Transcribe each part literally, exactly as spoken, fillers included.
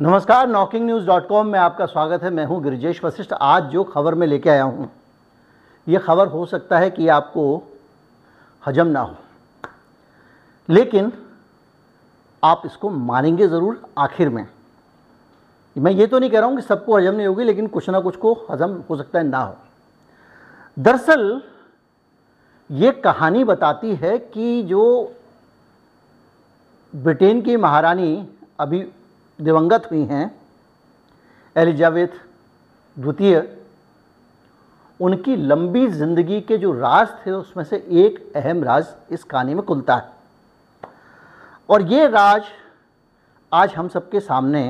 नमस्कार, knocking news dot com में आपका स्वागत है। मैं हूं गिरिजेश वशिष्ठ। आज जो खबर मैं लेके आया हूं, ये खबर हो सकता है कि आपको हजम ना हो, लेकिन आप इसको मानेंगे ज़रूर आखिर में। मैं ये तो नहीं कह रहा हूं कि सबको हजम नहीं होगी, लेकिन कुछ ना कुछ को हजम हो सकता है ना हो। दरअसल ये कहानी बताती है कि जो ब्रिटेन की महारानी अभी दिवंगत हुई हैं, एलिजाबेथ द्वितीय, उनकी लंबी जिंदगी के जो राज थे उसमें से एक अहम राज इस कहानी में खुलता है। और ये राज आज हम सबके सामने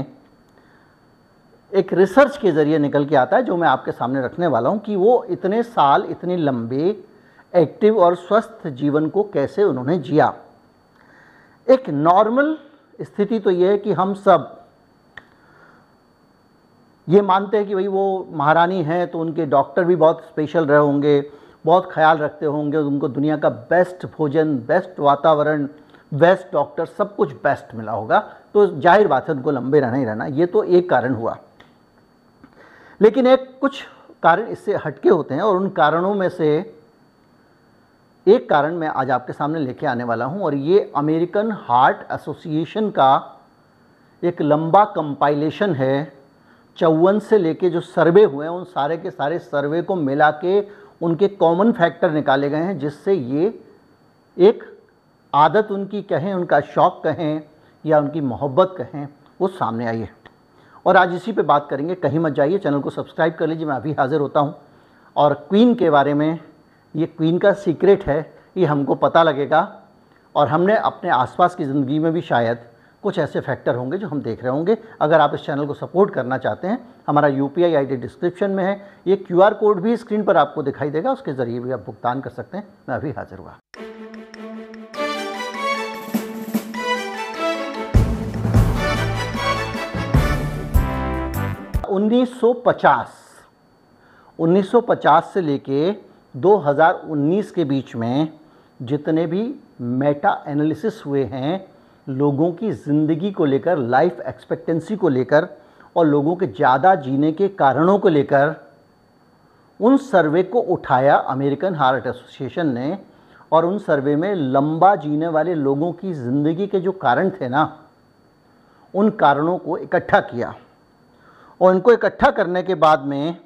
एक रिसर्च के ज़रिए निकल के आता है, जो मैं आपके सामने रखने वाला हूँ कि वो इतने साल इतने लंबे एक्टिव और स्वस्थ जीवन को कैसे उन्होंने जिया। एक नॉर्मल स्थिति तो ये है कि हम सब ये मानते हैं कि भाई वो महारानी हैं तो उनके डॉक्टर भी बहुत स्पेशल रहे होंगे, बहुत ख्याल रखते होंगे, उनको दुनिया का बेस्ट भोजन, बेस्ट वातावरण, बेस्ट डॉक्टर, सब कुछ बेस्ट मिला होगा, तो जाहिर बात है उनको लंबे रहना ही रहना। ये तो एक कारण हुआ, लेकिन एक कुछ कारण इससे हटके होते हैं और उन कारणों में से एक कारण मैं आज आपके सामने लेके आने वाला हूं। और ये अमेरिकन हार्ट एसोसिएशन का एक लंबा कंपाइलेशन है, चौवन से लेके जो सर्वे हुए हैं उन सारे के सारे सर्वे को मिला के उनके कॉमन फैक्टर निकाले गए हैं, जिससे ये एक आदत उनकी कहें, उनका शौक कहें या उनकी मोहब्बत कहें, वो सामने आई है। और आज इसी पे बात करेंगे। कहीं मत जाइए, चैनल को सब्सक्राइब कर लीजिए, मैं अभी हाजिर होता हूँ। और क्वीन के बारे में, ये क्वीन का सीक्रेट है, ये हमको पता लगेगा। और हमने अपने आसपास की ज़िंदगी में भी शायद कुछ ऐसे फैक्टर होंगे जो हम देख रहे होंगे। अगर आप इस चैनल को सपोर्ट करना चाहते हैं, हमारा यूपीआई आईडी डिस्क्रिप्शन में है, ये क्यूआर कोड भी स्क्रीन पर आपको दिखाई देगा, उसके ज़रिए भी आप भुगतान कर सकते हैं। मैं अभी हाजिर हुआ। उन्नीस सौ पचास से लेके दो हज़ार उन्नीस के बीच में जितने भी मेटा एनालिसिस हुए हैं लोगों की ज़िंदगी को लेकर, लाइफ एक्सपेक्टेंसी को लेकर और लोगों के ज़्यादा जीने के कारणों को लेकर, उन सर्वे को उठाया अमेरिकन हार्ट एसोसिएशन ने। और उन सर्वे में लंबा जीने वाले लोगों की ज़िंदगी के जो कारण थे ना, उन कारणों को इकट्ठा किया। और इनको इकट्ठा करने के बाद में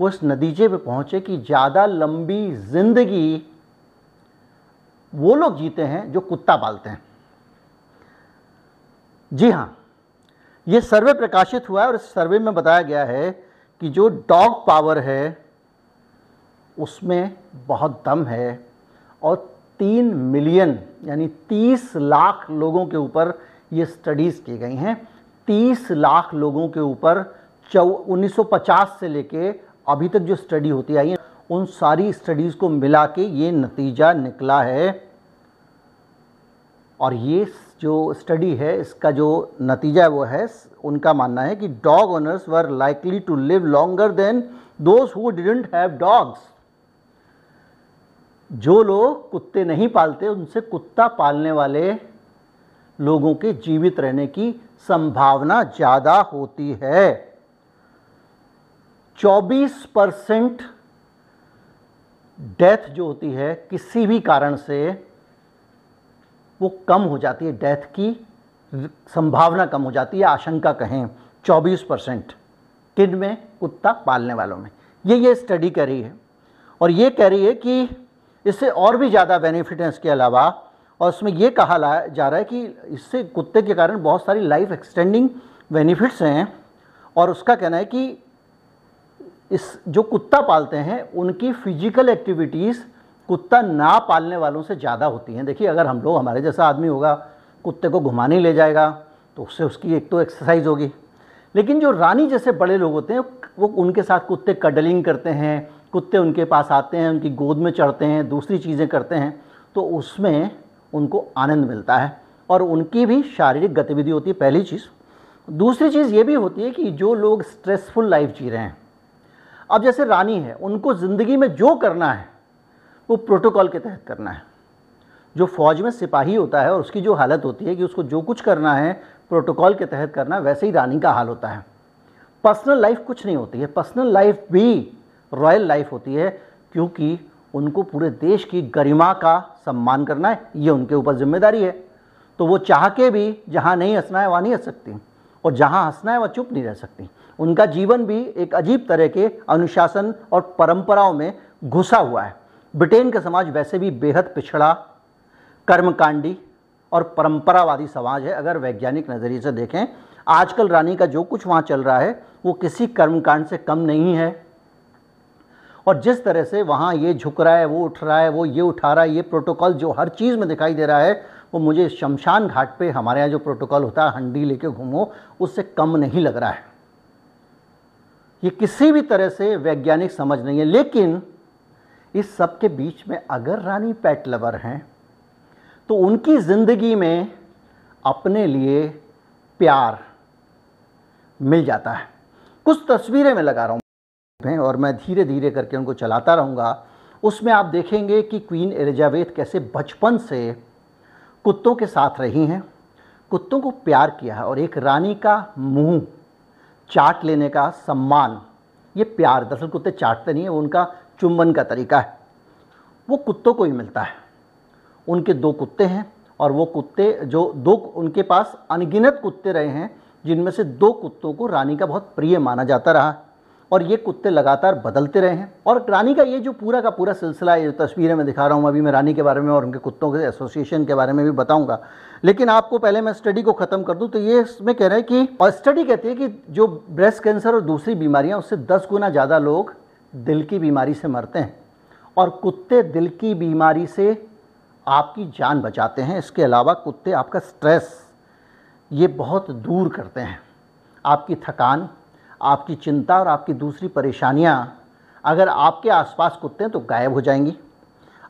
वो इस नतीजे पे पहुँचे कि ज़्यादा लंबी ज़िंदगी वो लोग जीते हैं जो कुत्ता पालते हैं। जी हाँ, ये सर्वे प्रकाशित हुआ है और इस सर्वे में बताया गया है कि जो डॉग पावर है उसमें बहुत दम है। और तीन मिलियन यानी तीस लाख लोगों के ऊपर ये स्टडीज़ की गई हैं। तीस लाख लोगों के ऊपर चौ उन्नीस सौ पचास से लेके अभी तक जो स्टडी होती आई है, उन सारी स्टडीज़ को मिला के ये नतीजा निकला है। और ये जो स्टडी है, इसका जो नतीजा है वो है, उनका मानना है कि dog owners were likely to live longer than those who didn't have dogs. जो लोग कुत्ते नहीं पालते उनसे कुत्ता पालने वाले लोगों के जीवित रहने की संभावना ज़्यादा होती है। चौबीस परसेंट डेथ जो होती है किसी भी कारण से, वो कम हो जाती है, डेथ की संभावना कम हो जाती है, आशंका कहें, चौबीस परसेंट किन में? कुत्ता पालने वालों में। ये ये स्टडी कर रही है और ये कह रही है कि इससे और भी ज़्यादा बेनिफिट हैं इसके अलावा। और उसमें ये कहा जा रहा है कि इससे कुत्ते के कारण बहुत सारी लाइफ एक्सटेंडिंग बेनिफिट्स हैं। और उसका कहना है कि इस जो कुत्ता पालते हैं उनकी फिजिकल एक्टिविटीज़ कुत्ता ना पालने वालों से ज़्यादा होती हैं। देखिए, अगर हम लोग, हमारे जैसा आदमी होगा, कुत्ते को घुमाने ले जाएगा तो उससे उसकी एक तो एक्सरसाइज होगी, लेकिन जो रानी जैसे बड़े लोग होते हैं वो उनके साथ कुत्ते कडलिंग करते हैं, कुत्ते उनके पास आते हैं, उनकी गोद में चढ़ते हैं, दूसरी चीज़ें करते हैं, तो उसमें उनको आनंद मिलता है और उनकी भी शारीरिक गतिविधि होती है, पहली चीज़। दूसरी चीज़ ये भी होती है कि जो लोग स्ट्रेसफुल लाइफ जी रहे हैं, अब जैसे रानी है, उनको ज़िंदगी में जो करना है वो प्रोटोकॉल के तहत करना है। जो फौज में सिपाही होता है और उसकी जो हालत होती है कि उसको जो कुछ करना है प्रोटोकॉल के तहत करना, वैसे ही रानी का हाल होता है। पर्सनल लाइफ कुछ नहीं होती है, पर्सनल लाइफ भी रॉयल लाइफ होती है, क्योंकि उनको पूरे देश की गरिमा का सम्मान करना है, ये उनके ऊपर जिम्मेदारी है। तो वो चाह के भी जहाँ नहीं हंसना है वहाँ नहीं हंस सकती, और जहाँ हंसना है वहाँ चुप नहीं रह सकती। उनका जीवन भी एक अजीब तरह के अनुशासन और परंपराओं में घुसा हुआ है। ब्रिटेन का समाज वैसे भी बेहद पिछड़ा, कर्मकांडी और परंपरावादी समाज है। अगर वैज्ञानिक नज़रिए से देखें, आजकल रानी का जो कुछ वहाँ चल रहा है वो किसी कर्मकांड से कम नहीं है। और जिस तरह से वहाँ ये झुक रहा है, वो उठ रहा है, वो ये उठा रहा है, ये प्रोटोकॉल जो हर चीज़ में दिखाई दे रहा है, वो मुझे शमशान घाट पे हमारे यहाँ जो प्रोटोकॉल होता है हंडी लेके घूमो, उससे कम नहीं लग रहा है। ये किसी भी तरह से वैज्ञानिक समझ नहीं है। लेकिन इस सब के बीच में अगर रानी पेट लवर हैं तो उनकी ज़िंदगी में अपने लिए प्यार मिल जाता है। कुछ तस्वीरें मैं लगा रहा हूँ और मैं धीरे धीरे करके उनको चलाता रहूँगा। उसमें आप देखेंगे कि क्वीन एलिजाबेथ कैसे बचपन से कुत्तों के साथ रही हैं, कुत्तों को प्यार किया है, और एक रानी का मुंह चाट लेने का सम्मान, ये प्यार, दरअसल कुत्ते चाटते नहीं है, वो उनका चुम्बन का तरीका है, वो कुत्तों को ही मिलता है। उनके दो कुत्ते हैं और वो कुत्ते जो दो उनके पास अनगिनत कुत्ते रहे हैं, जिनमें से दो कुत्तों को रानी का बहुत प्रिय माना जाता रहा, और ये कुत्ते लगातार बदलते रहे हैं। और रानी का ये जो पूरा का पूरा सिलसिला है, जो तस्वीरें मैं दिखा रहा हूँ, अभी मैं रानी के बारे में और उनके कुत्तों के एसोसिएशन के बारे में भी बताऊँगा, लेकिन आपको पहले मैं स्टडी को ख़त्म कर दूँ। तो ये इसमें कह रहा है कि, और स्टडी कहती है कि जो ब्रेस्ट कैंसर और दूसरी बीमारियाँ, उससे दस गुना ज़्यादा लोग दिल की बीमारी से मरते हैं, और कुत्ते दिल की बीमारी से आपकी जान बचाते हैं। इसके अलावा कुत्ते आपका स्ट्रेस ये बहुत दूर करते हैं, आपकी थकान, आपकी चिंता और आपकी दूसरी परेशानियां। अगर आपके आसपास कुत्ते हैं तो गायब हो जाएंगी।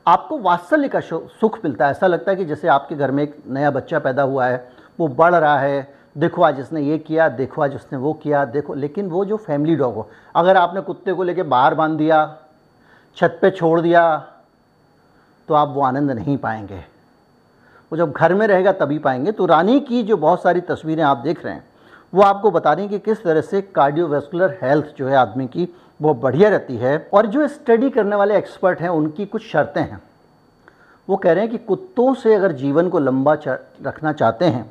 आपको वात्सल्य का सुख मिलता है, ऐसा लगता है कि जैसे आपके घर में एक नया बच्चा पैदा हुआ है, वो बढ़ रहा है, देखो आज इसने ये किया, देखो आज उसने वो किया, देखो। लेकिन वो जो फैमिली डॉग हो, अगर आपने कुत्ते को लेके बाहर बांध दिया, छत पे छोड़ दिया, तो आप वो आनंद नहीं पाएंगे, वो जब घर में रहेगा तभी पाएंगे। तो रानी की जो बहुत सारी तस्वीरें आप देख रहे हैं, वो आपको बता रही हैं कि किस तरह से कार्डियोवैस्कुलर हेल्थ जो है आदमी की, वो बढ़िया रहती है। और जो स्टडी करने वाले एक्सपर्ट हैं, उनकी कुछ शर्तें हैं। वो कह रहे हैं कि कुत्तों से अगर जीवन को लंबा रखना चाहते हैं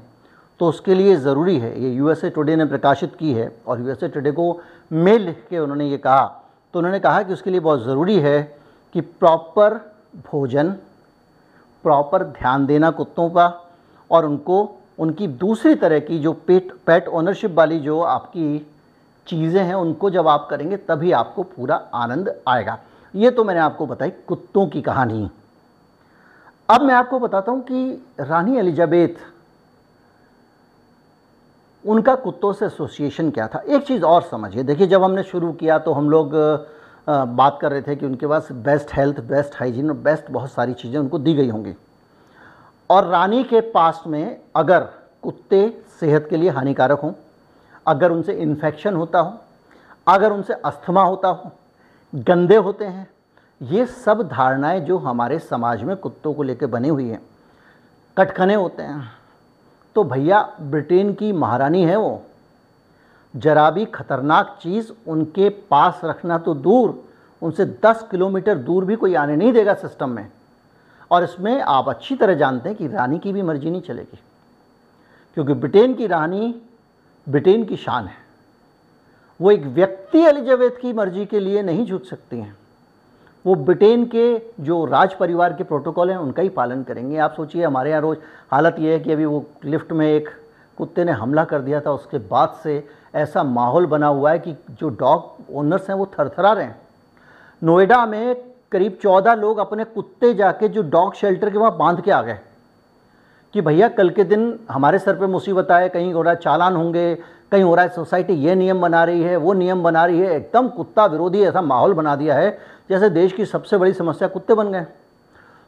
तो उसके लिए ज़रूरी है, ये यूएसए टुडे ने प्रकाशित की है और यूएसए टुडे को मेल लिख के उन्होंने ये कहा, तो उन्होंने कहा कि उसके लिए बहुत ज़रूरी है कि प्रॉपर भोजन, प्रॉपर ध्यान देना कुत्तों का, और उनको उनकी दूसरी तरह की जो पेट पेट ओनरशिप वाली जो आपकी चीज़ें हैं, उनको जब आप करेंगे तभी आपको पूरा आनंद आएगा। ये तो मैंने आपको बताई कुत्तों की कहानी। अब मैं आपको बताता हूँ कि रानी एलिजाबेथ, उनका कुत्तों से एसोसिएशन क्या था। एक चीज़ और समझिए, देखिए जब हमने शुरू किया तो हम लोग बात कर रहे थे कि उनके पास बेस्ट हेल्थ, बेस्ट हाइजीन और बेस्ट बहुत सारी चीज़ें उनको दी गई होंगी, और रानी के पास में अगर कुत्ते सेहत के लिए हानिकारक हों, अगर उनसे इन्फेक्शन होता हो, अगर उनसे अस्थमा होता हो, गंदे होते हैं, ये सब धारणाएं जो हमारे समाज में कुत्तों को लेकर बनी हुई हैं, कटखने होते हैं, तो भैया ब्रिटेन की महारानी है वो, जरा भी खतरनाक चीज़ उनके पास रखना तो दूर, उनसे दस किलोमीटर दूर भी कोई आने नहीं देगा सिस्टम में। और इसमें आप अच्छी तरह जानते हैं कि रानी की भी मर्जी नहीं चलेगी, क्योंकि ब्रिटेन की रानी ब्रिटेन की शान है। वो एक व्यक्ति एलिजाबेथ की मर्जी के लिए नहीं झुक सकती हैं, वो ब्रिटेन के जो राज परिवार के प्रोटोकॉल हैं उनका ही पालन करेंगे। आप सोचिए हमारे यहाँ रोज़ हालत ये है कि अभी वो लिफ्ट में एक कुत्ते ने हमला कर दिया था, उसके बाद से ऐसा माहौल बना हुआ है कि जो डॉग ओनर्स हैं वो थरथरा रहे हैं। नोएडा में करीब चौदह लोग अपने कुत्ते जाके जो डॉग शेल्टर के वहाँ बांध के आ गए कि भैया कल के दिन हमारे सर पे मुसीबत आए, कहीं हो रहा है चालान होंगे, कहीं हो रहा है सोसाइटी ये नियम बना रही है, वो नियम बना रही है, एकदम कुत्ता विरोधी ऐसा माहौल बना दिया है जैसे देश की सबसे बड़ी समस्या कुत्ते बन गए।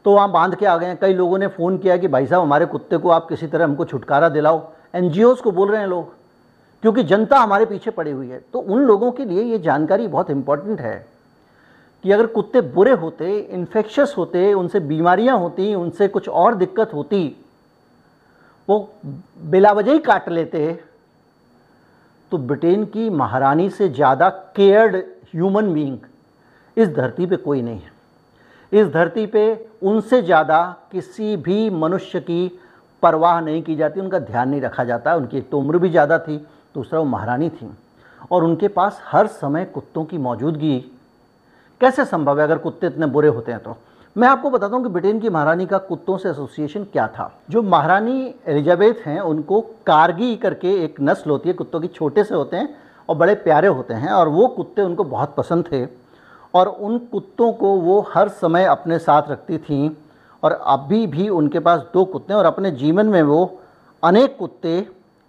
तो वहाँ बांध के आ गए। कई लोगों ने फ़ोन किया कि भाई साहब हमारे कुत्ते को आप किसी तरह हमको छुटकारा दिलाओ, एन जी ओज़ को बोल रहे हैं लोग, क्योंकि जनता हमारे पीछे पड़ी हुई है। तो उन लोगों के लिए ये जानकारी बहुत इंपॉर्टेंट है कि अगर कुत्ते बुरे होते, इन्फेक्शस होते, उनसे बीमारियां होती, उनसे कुछ और दिक्कत होती, वो बिलावजह ही काट लेते हैं, तो ब्रिटेन की महारानी से ज़्यादा केयर्ड ह्यूमन बीइंग इस धरती पे कोई नहीं है। इस धरती पे उनसे ज़्यादा किसी भी मनुष्य की परवाह नहीं की जाती, उनका ध्यान नहीं रखा जाता। उनकी एक तो उम्र भी ज़्यादा थी, दूसरा वो महारानी थी, और उनके पास हर समय कुत्तों की मौजूदगी कैसे संभव है अगर कुत्ते इतने बुरे होते हैं। तो मैं आपको बताता हूँ कि ब्रिटेन की महारानी का कुत्तों से एसोसिएशन क्या था। जो महारानी एलिजाबेथ हैं उनको कार्गी करके एक नस्ल होती है कुत्तों की, छोटे से होते हैं और बड़े प्यारे होते हैं, और वो कुत्ते उनको बहुत पसंद थे और उन कुत्तों को वो हर समय अपने साथ रखती थीं। और अभी भी उनके पास दो कुत्ते हैं और अपने जीवन में वो अनेक कुत्ते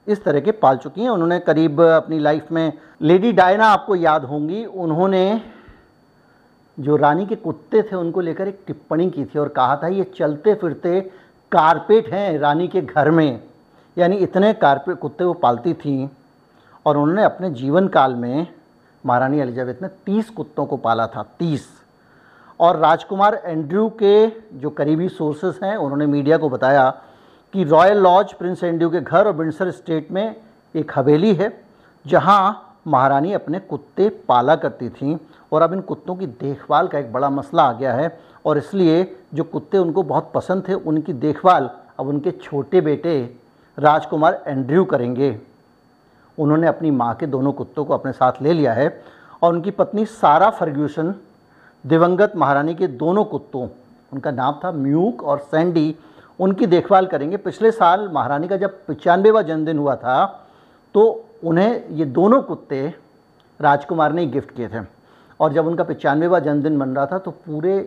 इस तरह के पाल चुकी हैं। उन्होंने करीब अपनी लाइफ में, लेडी डायना आपको याद होंगी, उन्होंने जो रानी के कुत्ते थे उनको लेकर एक टिप्पणी की थी और कहा था ये चलते फिरते कारपेट हैं रानी के घर में, यानी इतने कारपेट कुत्ते वो पालती थी। और उन्होंने अपने जीवन काल में महारानी एलिजाबेथ ने तीस कुत्तों को पाला था, तीस। और राजकुमार एंड्रयू के जो करीबी सोर्सेस हैं उन्होंने मीडिया को बताया कि रॉयल लॉज, प्रिंस एंड्रयू के घर और विंडसर स्टेट में एक हवेली है जहाँ महारानी अपने कुत्ते पाला करती थीं। और अब इन कुत्तों की देखभाल का एक बड़ा मसला आ गया है, और इसलिए जो कुत्ते उनको बहुत पसंद थे उनकी देखभाल अब उनके छोटे बेटे राजकुमार एंड्रयू करेंगे। उन्होंने अपनी माँ के दोनों कुत्तों को अपने साथ ले लिया है, और उनकी पत्नी सारा फर्ग्यूसन दिवंगत महारानी के दोनों कुत्तों, उनका नाम था म्यूक और सैंडी, उनकी देखभाल करेंगे। पिछले साल महारानी का जब पचानवेवां जन्मदिन हुआ था तो उन्हें ये दोनों कुत्ते राजकुमार ने गिफ्ट किए थे। और जब उनका पचानवेवां जन्मदिन बन रहा था तो पूरे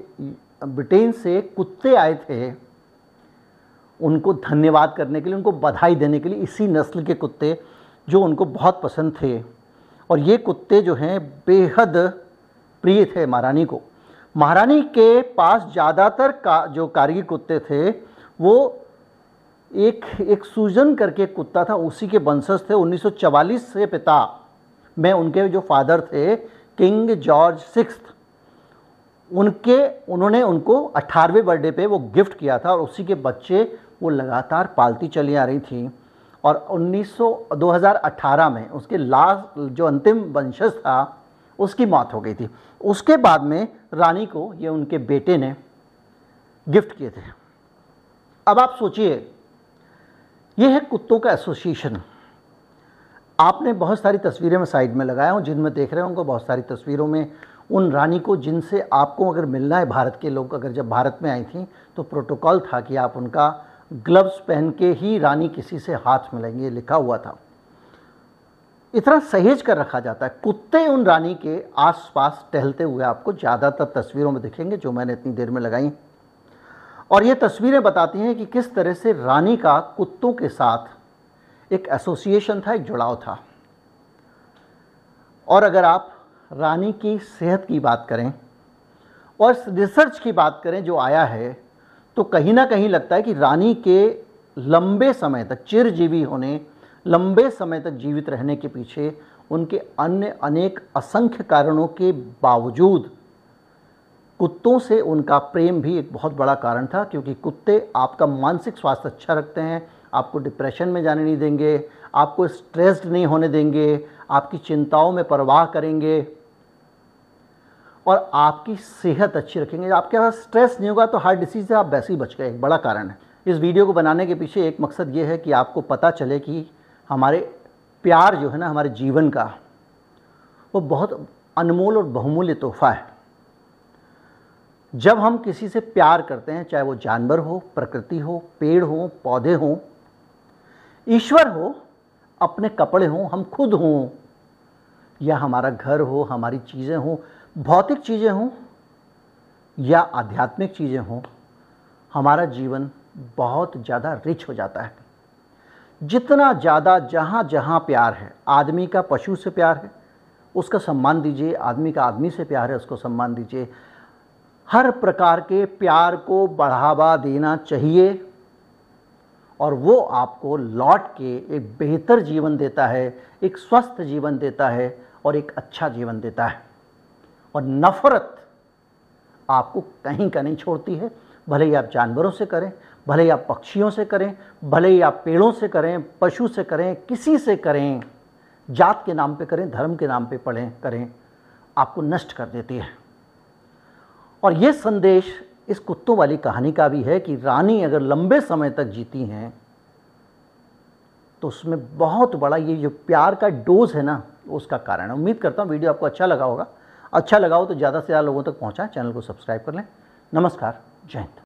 ब्रिटेन से कुत्ते आए थे उनको धन्यवाद करने के लिए, उनको बधाई देने के लिए, इसी नस्ल के कुत्ते जो उनको बहुत पसंद थे। और ये कुत्ते जो हैं बेहद प्रिय थे महारानी को। महारानी के पास ज़्यादातर का जो कारगी कुत्ते थे वो एक एक सूजन करके कुत्ता था, उसी के वंशज थे। उन्नीस सौ चवालीस से पिता में उनके जो फादर थे किंग जॉर्ज सिक्स्थ, उनके उन्होंने उनको अठारहवें बर्थडे पे वो गिफ्ट किया था, और उसी के बच्चे वो लगातार पालती चली आ रही थी। और उन्नीस सौ दो हज़ार अठारह में उसके लास्ट जो अंतिम वंशज था उसकी मौत हो गई थी। उसके बाद में रानी को ये उनके बेटे ने गिफ्ट किए थे। अब आप सोचिए, ये है कुत्तों का एसोसिएशन। आपने बहुत सारी तस्वीरें मैं साइड में लगाया हूँ, जिनमें देख रहे होंगे बहुत सारी तस्वीरों में उन रानी को जिनसे आपको अगर मिलना है, भारत के लोग अगर जब भारत में आई थी तो प्रोटोकॉल था कि आप उनका ग्लव्स पहन के ही रानी किसी से हाथ मिलाएंगे, लिखा हुआ था। इतना सहेज कर रखा जाता है। कुत्ते उन रानी के आसपास टहलते हुए आपको ज़्यादातर तस्वीरों में दिखेंगे जो मैंने इतनी देर में लगाई, और ये तस्वीरें बताती हैं कि किस तरह से रानी का कुत्तों के साथ एक एसोसिएशन था, एक जुड़ाव था। और अगर आप रानी की सेहत की बात करें और रिसर्च की बात करें जो आया है, तो कहीं ना कहीं लगता है कि रानी के लंबे समय तक चिरजीवी होने, लंबे समय तक जीवित रहने के पीछे उनके अन्य अनेक असंख्य कारणों के बावजूद कुत्तों से उनका प्रेम भी एक बहुत बड़ा कारण था, क्योंकि कुत्ते आपका मानसिक स्वास्थ्य अच्छा रखते हैं, आपको डिप्रेशन में जाने नहीं देंगे, आपको स्ट्रेस्ड नहीं होने देंगे, आपकी चिंताओं में परवाह करेंगे और आपकी सेहत अच्छी रखेंगे। आपके पास स्ट्रेस नहीं होगा तो हार्ट डिसीज़ से आप वैसे ही बच गए, एक बड़ा कारण है। इस वीडियो को बनाने के पीछे एक मकसद ये है कि आपको पता चले कि हमारे प्यार जो है ना, हमारे जीवन का, वो बहुत अनमोल और बहुमूल्य तोहफा है। जब हम किसी से प्यार करते हैं, चाहे वो जानवर हो, प्रकृति हो, पेड़ हो, पौधे हो, ईश्वर हो, अपने कपड़े हों, हम खुद हों, या हमारा घर हो, हमारी चीज़ें हों, भौतिक चीज़ें हों या आध्यात्मिक चीज़ें हों, हमारा जीवन बहुत ज़्यादा रिच हो जाता है। जितना ज़्यादा जहाँ जहाँ प्यार है, आदमी का पशु से प्यार है उसका सम्मान दीजिए, आदमी का आदमी से प्यार है उसको सम्मान दीजिए। हर प्रकार के प्यार को बढ़ावा देना चाहिए, और वो आपको लौट के एक बेहतर जीवन देता है, एक स्वस्थ जीवन देता है और एक अच्छा जीवन देता है। और नफ़रत आपको कहीं का नहीं छोड़ती है, भले ही आप जानवरों से करें, भले ही आप पक्षियों से करें, भले ही आप पेड़ों से करें, पशु से करें, किसी से करें, जात के नाम पे करें, धर्म के नाम पे पढ़ें करें, आपको नष्ट कर देती है। और ये संदेश इस कुत्तों वाली कहानी का भी है कि रानी अगर लंबे समय तक जीती हैं तो उसमें बहुत बड़ा ये जो प्यार का डोज है ना, उसका कारण है। उम्मीद करता हूँ वीडियो आपको अच्छा लगा होगा। अच्छा लगा हो तो ज़्यादा से ज़्यादा लोगों तक पहुँचाएं। चैनल को सब्सक्राइब कर लें। नमस्कार, जय हिंद।